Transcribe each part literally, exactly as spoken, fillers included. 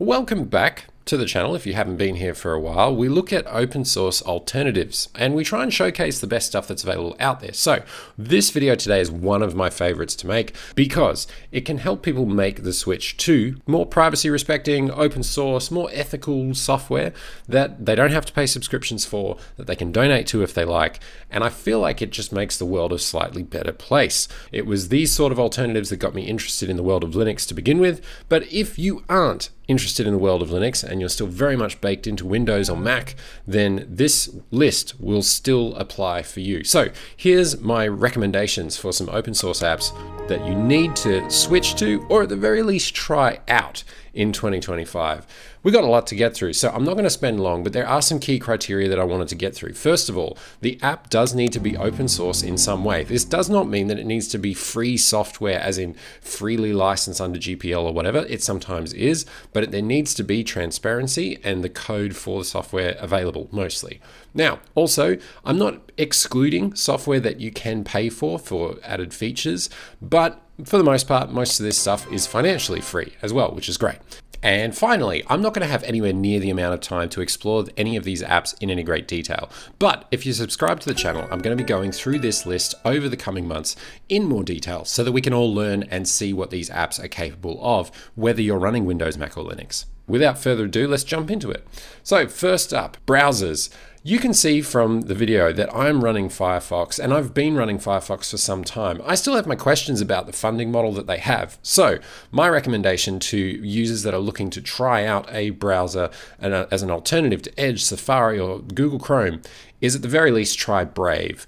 Welcome back to the channel. If you haven't been here for a while, we look at open source alternatives and we try and showcase the best stuff that's available out there. So this video today is one of my favorites to make because it can help people make the switch to more privacy respecting, open source, more ethical software that they don't have to pay subscriptions for, that they can donate to if they like. And I feel like it just makes the world a slightly better place. It was these sort of alternatives that got me interested in the world of Linux to begin with. But if you aren't interested in the world of Linux and you're still very much baked into Windows or Mac, then this list will still apply for you. So here's my recommendations for some open source apps that you need to switch to, or at the very least try out in twenty twenty-five. We've got a lot to get through, so I'm not going to spend long, but there are some key criteria that I wanted to get through. First of all, the app does need to be open source in some way. This does not mean that it needs to be free software, as in freely licensed under G P L or whatever. It sometimes is, but there needs to be transparency and the code for the software available, mostly. Now, also, I'm not excluding software that you can pay for, for added features, but for the most part, most of this stuff is financially free as well, which is great. And finally, I'm not going to have anywhere near the amount of time to explore any of these apps in any great detail. But if you subscribe to the channel, I'm going to be going through this list over the coming months in more detail so that we can all learn and see what these apps are capable of, whether you're running Windows, Mac, or Linux. Without further ado, let's jump into it. So first up, browsers. You can see from the video that I'm running Firefox, and I've been running Firefox for some time. I still have my questions about the funding model that they have. So my recommendation to users that are looking to try out a browser as an alternative to Edge, Safari, or Google Chrome is at the very least try Brave.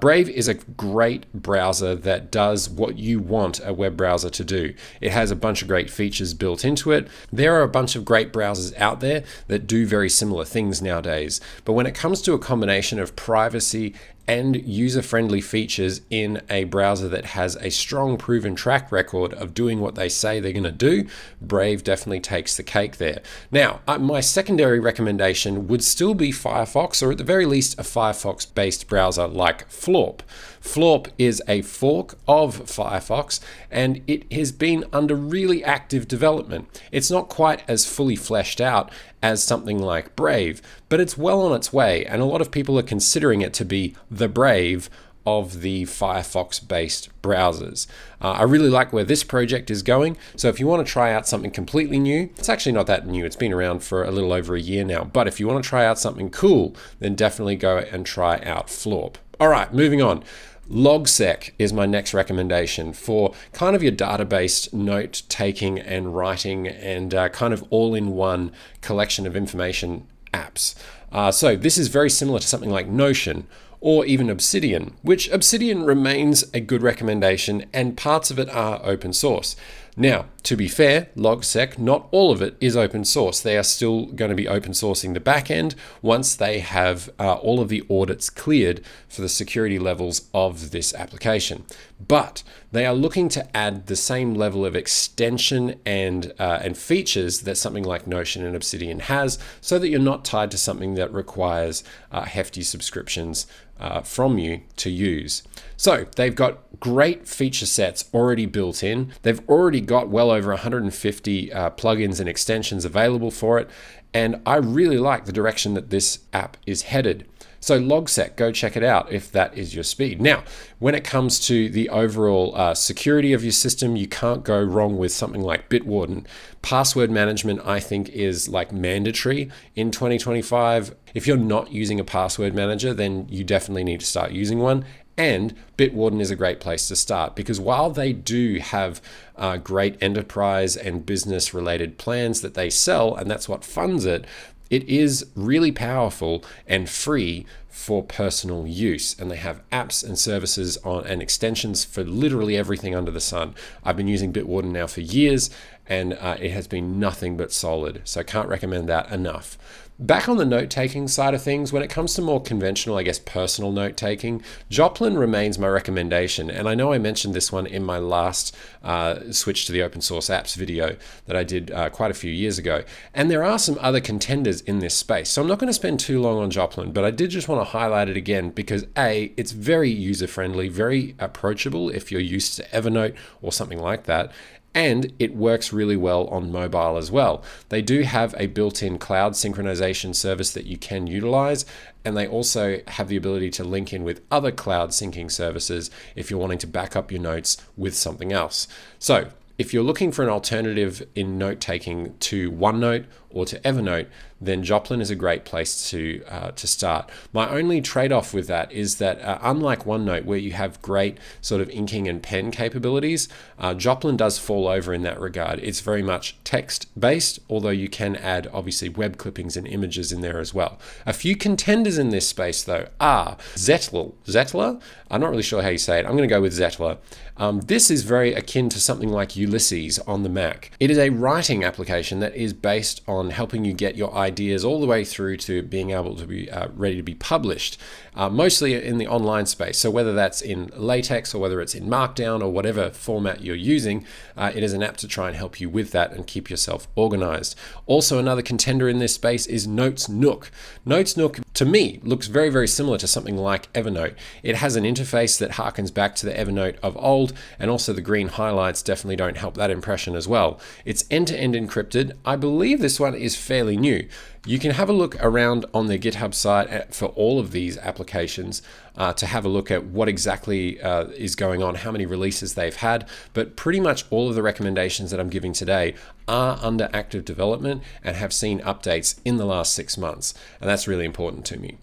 Brave is a great browser that does what you want a web browser to do. It has a bunch of great features built into it. There are a bunch of great browsers out there that do very similar things nowadays. But when it comes to a combination of privacy and user-friendly features in a browser that has a strong proven track record of doing what they say they're going to do, Brave definitely takes the cake there. Now, my secondary recommendation would still be Firefox, or at the very least a Firefox-based browser like Floorp. Floorp is a fork of Firefox, and it has been under really active development. It's not quite as fully fleshed out as something like Brave, but it's well on its way, and a lot of people are considering it to be the Brave of the Firefox-based browsers. Uh, I really like where this project is going, so if you want to try out something completely new, it's actually not that new, it's been around for a little over a year now, but if you want to try out something cool, then definitely go and try out Floorp. All right, moving on. Logseq is my next recommendation for kind of your database note taking and writing and uh, kind of all-in-one collection of information apps. Uh, so this is very similar to something like Notion or even Obsidian, which Obsidian remains a good recommendation and parts of it are open source. Now, to be fair, Logseq, not all of it is open source. They are still going to be open sourcing the back end once they have uh, all of the audits cleared for the security levels of this application. But they are looking to add the same level of extension and, uh, and features that something like Notion and Obsidian has, so that you're not tied to something that requires uh, hefty subscriptions Uh, from you to use. So they've got great feature sets already built in. They've already got well over one hundred fifty uh, plugins and extensions available for it. And I really like the direction that this app is headed. So Logseq, go check it out if that is your speed. Now, when it comes to the overall uh, security of your system, you can't go wrong with something like Bitwarden. Password management, I think, is like mandatory in twenty twenty-five. If you're not using a password manager, then you definitely need to start using one. And Bitwarden is a great place to start because while they do have uh, great enterprise and business related plans that they sell, and that's what funds it, it is really powerful and free for personal use. And they have apps and services on and extensions for literally everything under the sun. I've been using Bitwarden now for years and uh, it has been nothing but solid. So I can't recommend that enough. Back on the note-taking side of things, when it comes to more conventional, I guess, personal note-taking, Joplin remains my recommendation. And I know I mentioned this one in my last uh, switch to the open source apps video that I did uh, quite a few years ago. And there are some other contenders in this space. So I'm not going to spend too long on Joplin, but I did just want to highlight it again because A, it's very user-friendly, very approachable if you're used to Evernote or something like that. and it works really well on mobile as well. They do have a built-in cloud synchronization service that you can utilize, and they also have the ability to link in with other cloud syncing services if you're wanting to back up your notes with something else. So if you're looking for an alternative in note-taking to OneNote or to Evernote, then Joplin is a great place to, uh, to start. My only trade-off with that is that uh, unlike OneNote, where you have great sort of inking and pen capabilities, uh, Joplin does fall over in that regard. It's very much text-based, although you can add obviously web clippings and images in there as well. A few contenders in this space though are Zettler. Zettler? I'm not really sure how you say it. I'm gonna go with Zettler. Um, this is very akin to something like Ulysses on the Mac. It is a writing application that is based on helping you get your ideas all the way through to being able to be uh, ready to be published, uh, mostly in the online space. So whether that's in LaTeX or whether it's in Markdown or whatever format you're using, uh, it is an app to try and help you with that and keep yourself organized. Also, another contender in this space is NotesNook. NotesNook to me looks very, very similar to something like Evernote. It has an interface that harkens back to the Evernote of old, and also the green highlights definitely don't help that impression as well. It's end-to-end encrypted. I believe this one is fairly new. You can have a look around on the GitHub site for all of these applications uh, to have a look at what exactly uh, is going on, how many releases they've had, but pretty much all of the recommendations that I'm giving today are under active development and have seen updates in the last six months, and that's really important to me.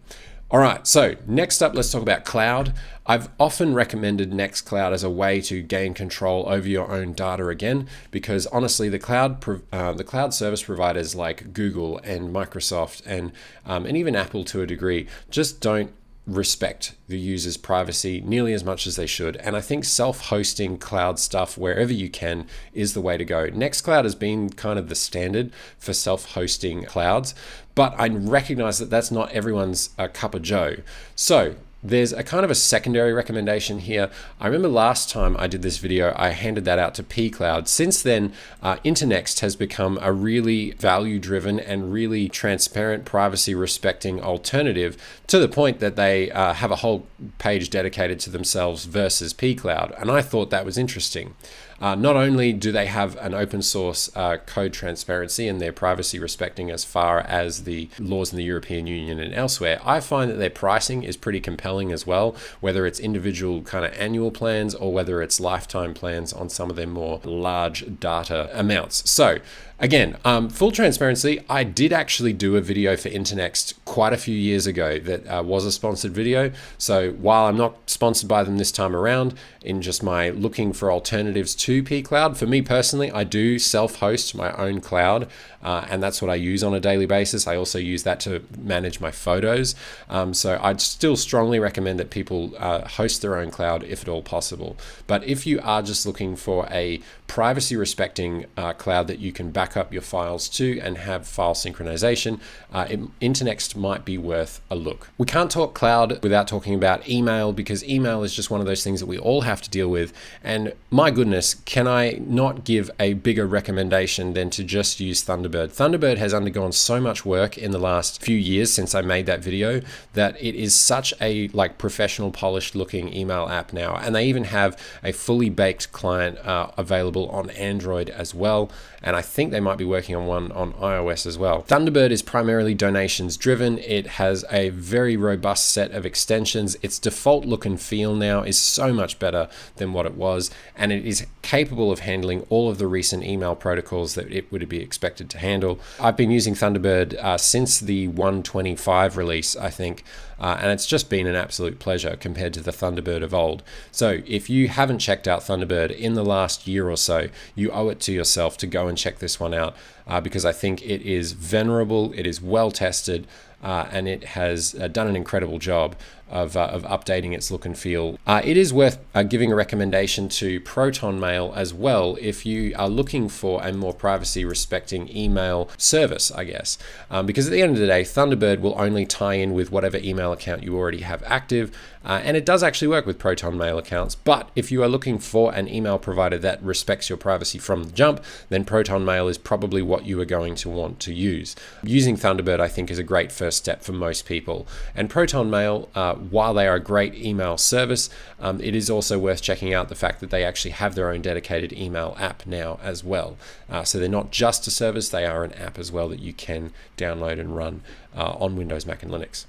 All right, so next up, let's talk about cloud. I've often recommended Nextcloud as a way to gain control over your own data again, because honestly, the cloud uh, the cloud service providers like Google and Microsoft and, um, and even Apple to a degree just don't respect the user's privacy nearly as much as they should. And I think self-hosting cloud stuff wherever you can is the way to go. Nextcloud has been kind of the standard for self-hosting clouds, but I recognize that that's not everyone's uh, cup of joe. So there's a kind of a secondary recommendation here. I remember last time I did this video, I handed that out to PCloud. Since then, uh, Internext has become a really value-driven and really transparent, privacy-respecting alternative, to the point that they uh, have a whole page dedicated to themselves versus PCloud. And I thought that was interesting. Uh, not only do they have an open source uh, code transparency and their privacy respecting as far as the laws in the European Union and elsewhere, I find that their pricing is pretty compelling as well, whether it's individual kind of annual plans or whether it's lifetime plans on some of their more large data amounts. So again, um, full transparency, I did actually do a video for Internext quite a few years ago that uh, was a sponsored video. So while I'm not sponsored by them this time around, in just my looking for alternatives to PCloud, for me personally, I do self-host my own cloud, uh, and that's what I use on a daily basis. I also use that to manage my photos. Um, so I'd still strongly recommend that people uh, host their own cloud if at all possible. But if you are just looking for a privacy-respecting uh, cloud that you can back up your files to and have file synchronization, uh, it, Internext might be worth a look. We can't talk cloud without talking about email, because email is just one of those things that we all have to deal with. And my goodness, can I not give a bigger recommendation than to just use Thunderbird? Thunderbird has undergone so much work in the last few years since I made that video that it is such a like professional, polished looking email app now. And they even have a fully baked client uh, available on Android as well. And I think they might be working on one on iOS as well. Thunderbird is primarily donations driven. It has a very robust set of extensions. Its default look and feel now is so much better than what it was, and it is capable of handling all of the recent email protocols that it would be expected to handle. I've been using Thunderbird uh, since the one twenty-five release, I think, uh, and it's just been an absolute pleasure compared to the Thunderbird of old. So if you haven't checked out Thunderbird in the last year or so, you owe it to yourself to go and check this one out, uh, because I think it is venerable, it is well tested, uh, and it has uh, done an incredible job of, uh, of updating its look and feel. Uh, it is worth uh, giving a recommendation to ProtonMail as well if you are looking for a more privacy respecting email service, I guess, um, because at the end of the day, Thunderbird will only tie in with whatever email account you already have active, uh, and it does actually work with ProtonMail accounts. But if you are looking for an email provider that respects your privacy from the jump, then ProtonMail is probably what you are going to want to use. Using Thunderbird, I think, is a great first step for most people, and ProtonMail uh, while they are a great email service, um, it is also worth checking out the fact that they actually have their own dedicated email app now as well. Uh, so they're not just a service, they are an app as well that you can download and run uh, on Windows, Mac, and Linux.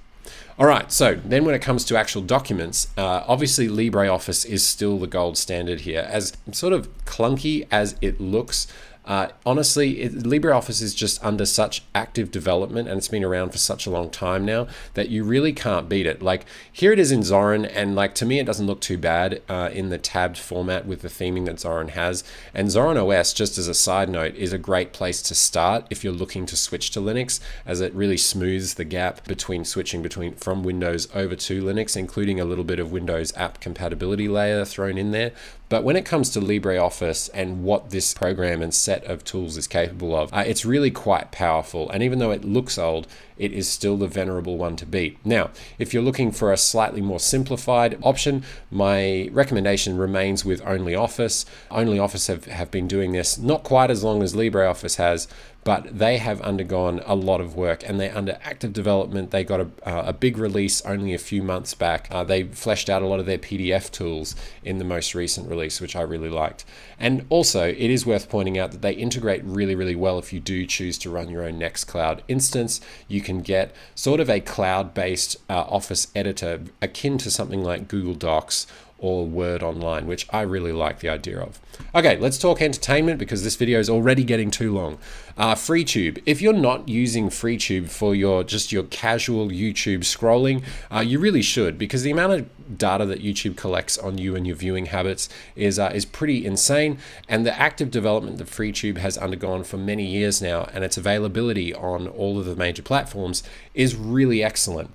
All right, so then when it comes to actual documents, uh, obviously LibreOffice is still the gold standard here. As sort of clunky as it looks, Uh, honestly, it, LibreOffice is just under such active development and it's been around for such a long time now that you really can't beat it. Like here it is in Zorin, and like to me it doesn't look too bad uh, in the tabbed format with the theming that Zorin has. And Zorin O S, just as a side note, is a great place to start if you're looking to switch to Linux, as it really smooths the gap between switching between from Windows over to Linux, including a little bit of Windows app compatibility layer thrown in there. But when it comes to LibreOffice and what this program and set of tools is capable of, uh, it's really quite powerful. And even though it looks old, it is still the venerable one to beat. Now, if you're looking for a slightly more simplified option, my recommendation remains with OnlyOffice. OnlyOffice have, have been doing this not quite as long as LibreOffice has, but they have undergone a lot of work and they're under active development. They got a, uh, a big release only a few months back. Uh, they fleshed out a lot of their P D F tools in the most recent release, which I really liked. And also, it is worth pointing out that they integrate really, really well if you do choose to run your own Nextcloud instance. You can get sort of a cloud-based uh, Office editor akin to something like Google Docs or Word Online, which I really like the idea of. Okay, let's talk entertainment because this video is already getting too long. Uh, FreeTube. If you're not using FreeTube for your just your casual YouTube scrolling, uh, you really should, because the amount of data that YouTube collects on you and your viewing habits is uh, is pretty insane. And the active development that FreeTube has undergone for many years now, and its availability on all of the major platforms, is really excellent.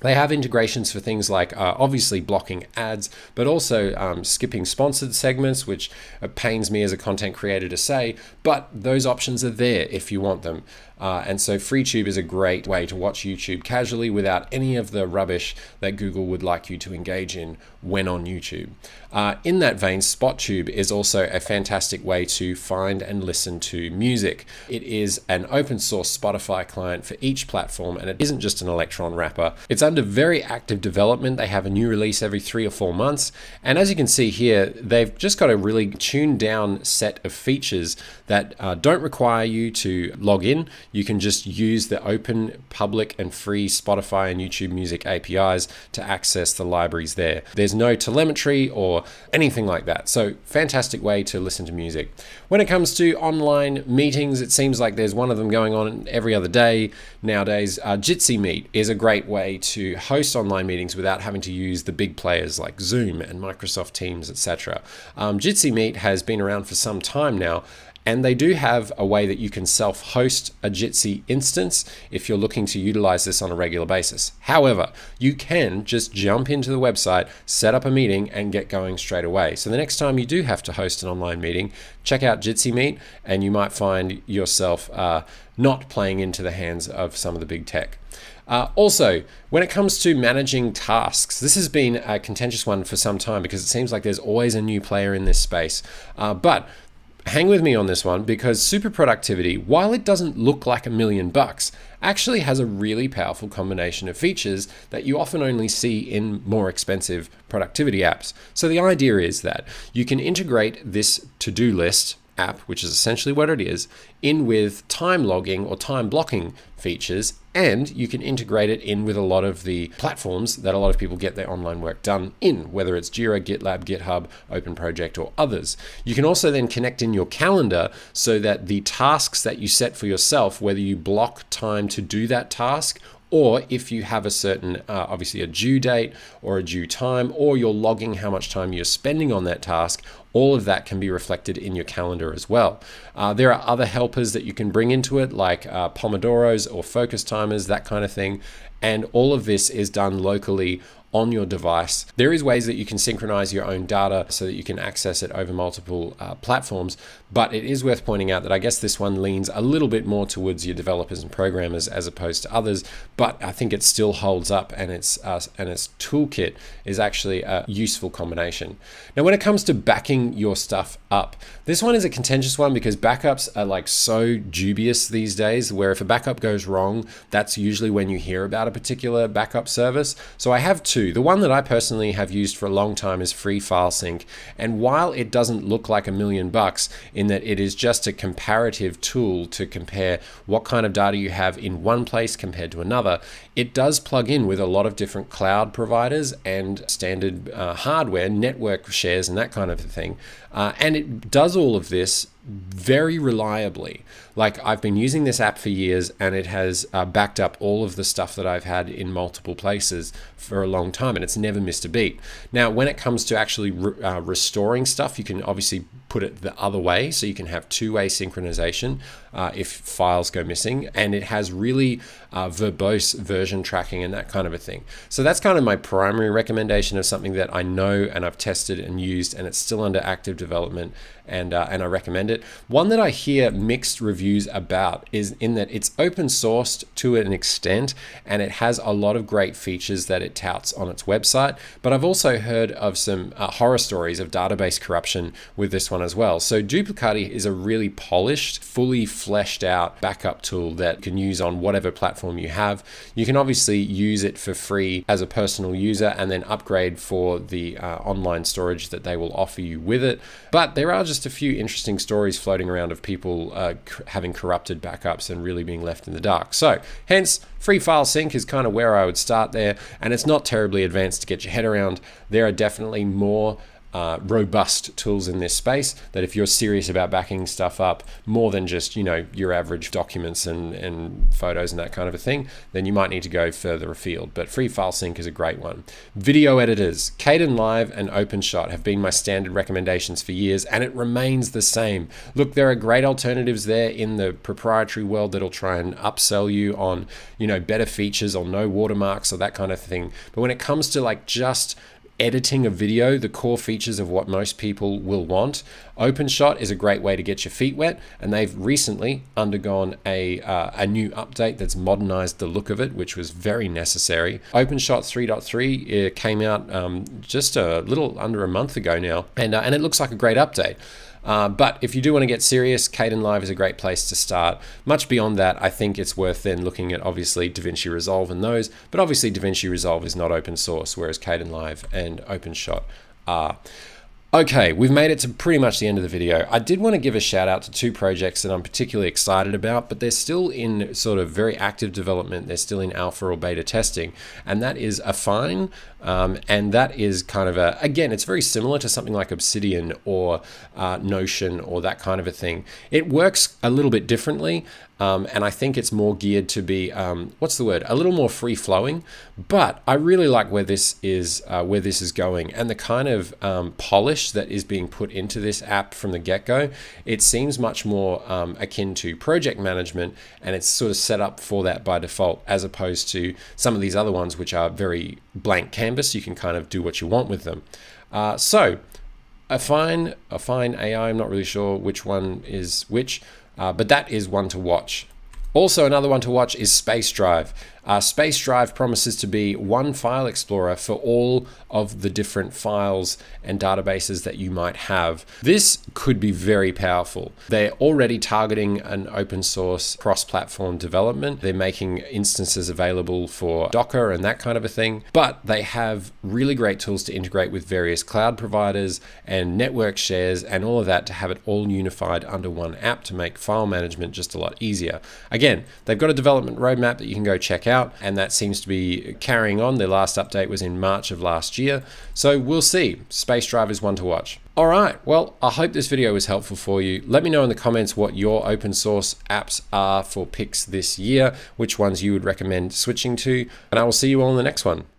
They have integrations for things like uh, obviously blocking ads, but also um, skipping sponsored segments, which pains me as a content creator to say, but those options are there if you want them. Uh, and so FreeTube is a great way to watch YouTube casually without any of the rubbish that Google would like you to engage in when on YouTube. Uh, in that vein, SpotTube is also a fantastic way to find and listen to music. It is an open source Spotify client for each platform, and it isn't just an Electron wrapper. It's under very active development. They have a new release every three or four months. And as you can see here, they've just got a really tuned down set of features that uh, don't require you to log in. You can just use the open, public, and free Spotify and YouTube Music A P Is to access the libraries there. There's no telemetry or anything like that. So fantastic way to listen to music. When it comes to online meetings, it seems like there's one of them going on every other day nowadays. Uh, Jitsi Meet is a great way to host online meetings without having to use the big players like Zoom and Microsoft Teams, et cetera. Um, Jitsi Meet has been around for some time now, and they do have a way that you can self-host a Jitsi instance if you're looking to utilize this on a regular basis. However, you can just jump into the website, set up a meeting, and get going straight away. So the next time you do have to host an online meeting, check out Jitsi Meet, and you might find yourself uh, not playing into the hands of some of the big tech. Uh, also, when it comes to managing tasks, this has been a contentious one for some time because it seems like there's always a new player in this space. Uh, but hang with me on this one, because super productivity, while it doesn't look like a million bucks, actually has a really powerful combination of features that you often only see in more expensive productivity apps. So the idea is that you can integrate this to-do list app, which is essentially what it is, in with time logging or time blocking features, and you can integrate it in with a lot of the platforms that a lot of people get their online work done in, whether it's Jira, GitLab, GitHub, OpenProject, or others. You can also then connect in your calendar so that the tasks that you set for yourself, whether you block time to do that task, or if you have a certain, uh, obviously a due date or a due time, or you're logging how much time you're spending on that task, all of that can be reflected in your calendar as well. Uh, there are other helpers that you can bring into it, like uh, Pomodoros or focus timers, that kind of thing. And all of this is done locally on your device. There is ways that you can synchronize your own data so that you can access it over multiple uh, platforms, but it is worth pointing out that I guess this one leans a little bit more towards your developers and programmers as opposed to others, but I think it still holds up, and its, uh, and its toolkit is actually a useful combination. Now, when it comes to backing your stuff up, this one is a contentious one because backups are like so dubious these days, where if a backup goes wrong, that's usually when you hear about a particular backup service. So I have two two. The one that I personally have used for a long time is FreeFileSync, and while it doesn't look like a million bucks in that it is just a comparative tool to compare what kind of data you have in one place compared to another, it does plug in with a lot of different cloud providers and standard uh, hardware, network shares and that kind of thing. Uh, and it does all of this very reliably. Like, I've been using this app for years and it has uh, backed up all of the stuff that I've had in multiple places for a long time, and it's never missed a beat. Now, when it comes to actually re uh, restoring stuff, you can obviously put it the other way. So you can have two-way synchronization uh, if files go missing, and it has really uh, verbose version tracking and that kind of a thing. So that's kind of my primary recommendation of something that I know and I've tested and used, and it's still under active development, and uh, and I recommend it. One that I hear mixed reviews about is in that it's open sourced to an extent, and it has a lot of great features that it touts on its website, but I've also heard of some uh, horror stories of database corruption with this one as well. So Duplicati is a really polished, fully fleshed out backup tool that you can use on whatever platform you have. You can obviously use it for free as a personal user and then upgrade for the uh, online storage that they will offer you with it. But there are just just a few interesting stories floating around of people uh, having corrupted backups and really being left in the dark. So hence, FreeFileSync is kind of where I would start there, and it's not terribly advanced to get your head around. There are definitely more Uh, robust tools in this space that, if you're serious about backing stuff up more than just, you know, your average documents and, and photos and that kind of a thing, then you might need to go further afield. But FreeFileSync is a great one. Video editors, Kdenlive and OpenShot have been my standard recommendations for years, and it remains the same. Look, there are great alternatives there in the proprietary world that'll try and upsell you on, you know, better features or no watermarks or that kind of thing. But when it comes to like just editing a video, the core features of what most people will want, OpenShot is a great way to get your feet wet, and they've recently undergone a, uh, a new update that's modernized the look of it, which was very necessary. OpenShot three point three came out um, just a little under a month ago now, and, uh, and it looks like a great update. Uh, but if you do want to get serious, Kdenlive is a great place to start. Much beyond that, I think it's worth then looking at, obviously, DaVinci Resolve and those, but obviously DaVinci Resolve is not open source, whereas Kdenlive and OpenShot are. Okay, we've made it to pretty much the end of the video. I did want to give a shout out to two projects that I'm particularly excited about, but they're still in sort of very active development. They're still in alpha or beta testing, and that is Affine, um, and that is kind of a, again, it's very similar to something like Obsidian or uh, Notion or that kind of a thing. It works a little bit differently, Um, and I think it's more geared to be, um, what's the word, a little more free-flowing. But I really like where this is, uh, where this is going, and the kind of um, polish that is being put into this app from the get-go. It seems much more um, akin to project management, and it's sort of set up for that by default, as opposed to some of these other ones, which are very blank canvas. You can kind of do what you want with them. Uh, so Affine, Affine A I, I'm not really sure which one is which. Uh, but that is one to watch. Also, another one to watch is Space Drive. Uh, Space Drive promises to be one file explorer for all of the different files and databases that you might have. This could be very powerful. They're already targeting an open source cross-platform development. They're making instances available for Docker and that kind of a thing, but they have really great tools to integrate with various cloud providers and network shares and all of that to have it all unified under one app to make file management just a lot easier. Again, Again, they've got a development roadmap that you can go check out, and that seems to be carrying on. Their last update was in March of last year, so we'll see. Space Drive is one to watch. All right, well, I hope this video was helpful for you. Let me know in the comments what your open source apps are for picks this year, which ones you would recommend switching to, and I will see you all in the next one.